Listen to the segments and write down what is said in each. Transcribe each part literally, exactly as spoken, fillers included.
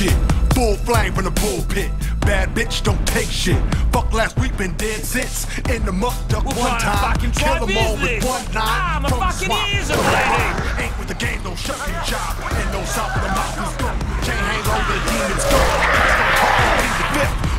shit. Full flag from the pulpit. Bad bitch don't take shit. Fuck last week, been dead since. In the muck duck we'll one time. Kill them all with one nine. I'm from a fucking easy lady. Ain't with the game, don't shut your job. And no south of the mountains go. Can't hang on the demons go.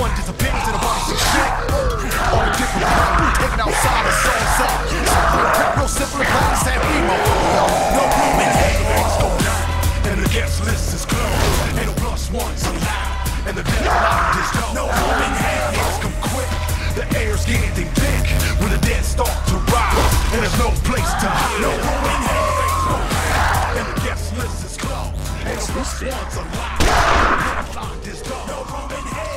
One disappears in a box of shit. All different problems. We take it outside of soul song. Real simple and plain San Remo. No room in here. And the guest list is closed. Ain't no plus ones allowed. And the deadline is gone. No room in here. It's come quick. The air's getting thick. When the dead start to rise. And there's no place to hide. No room in here. And the guest list is closed. Ain't no plus ones allowed. And the deadline is gone. No room in here.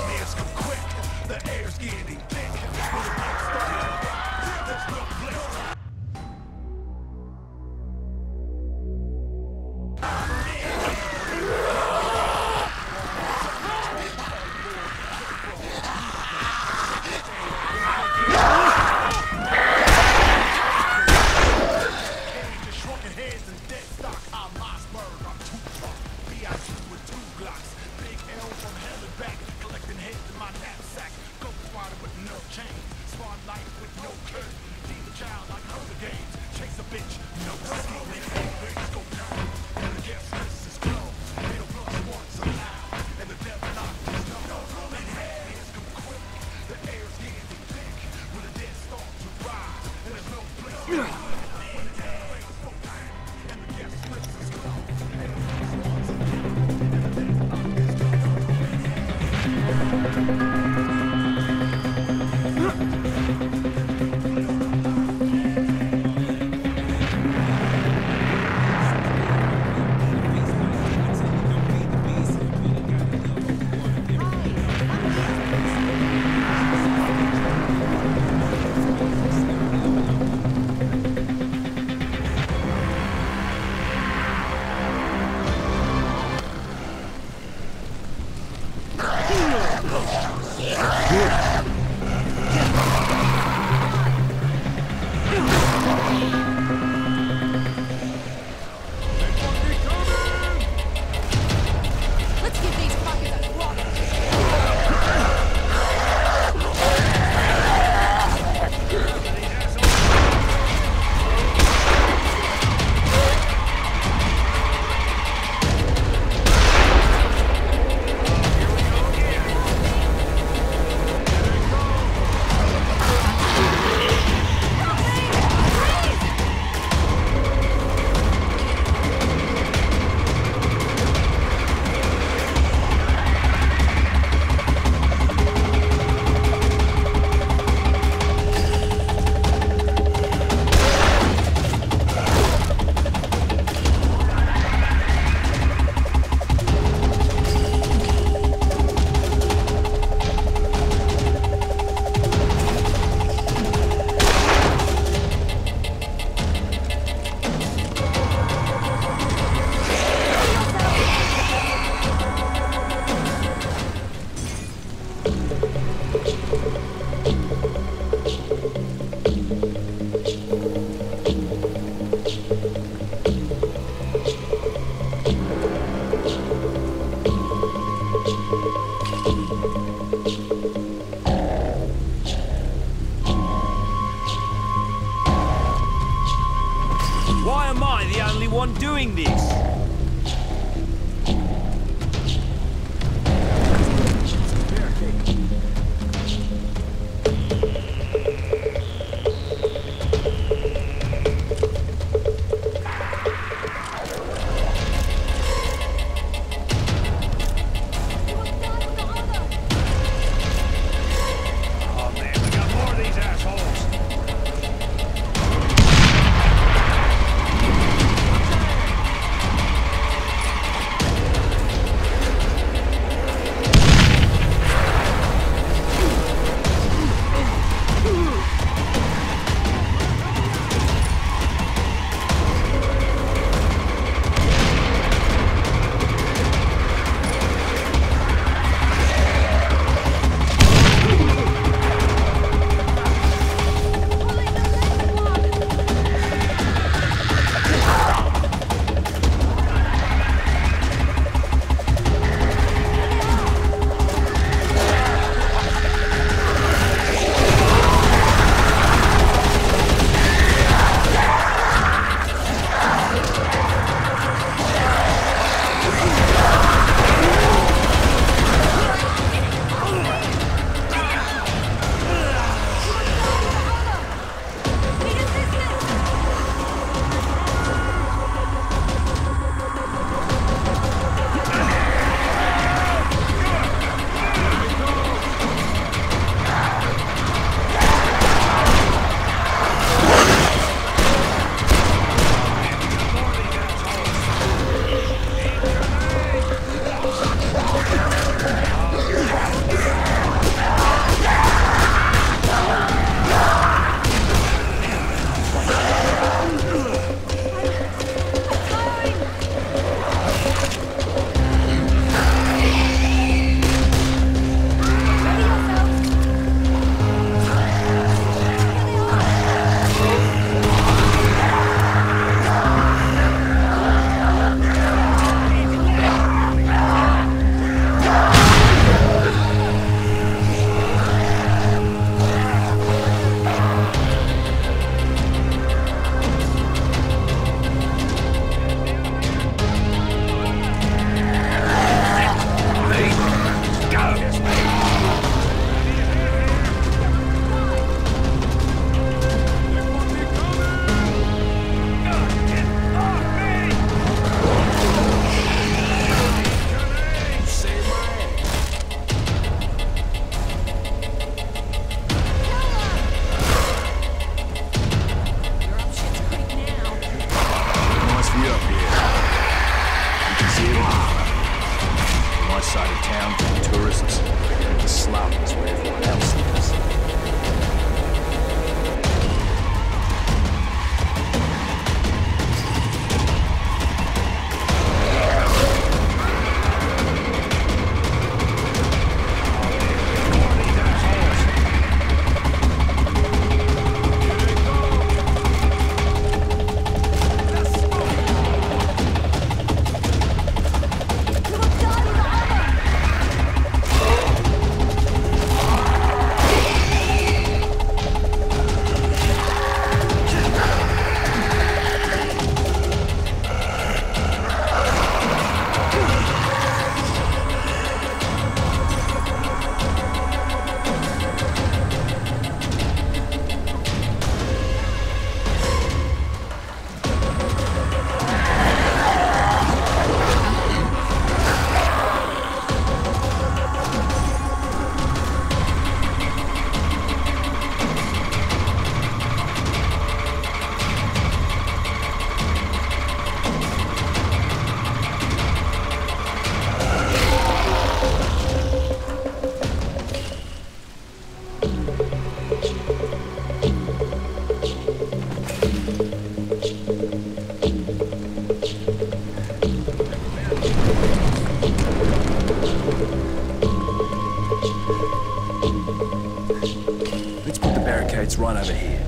Let's put the barricades right over here.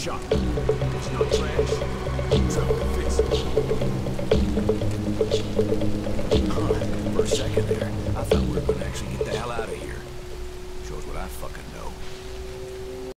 shot. It's not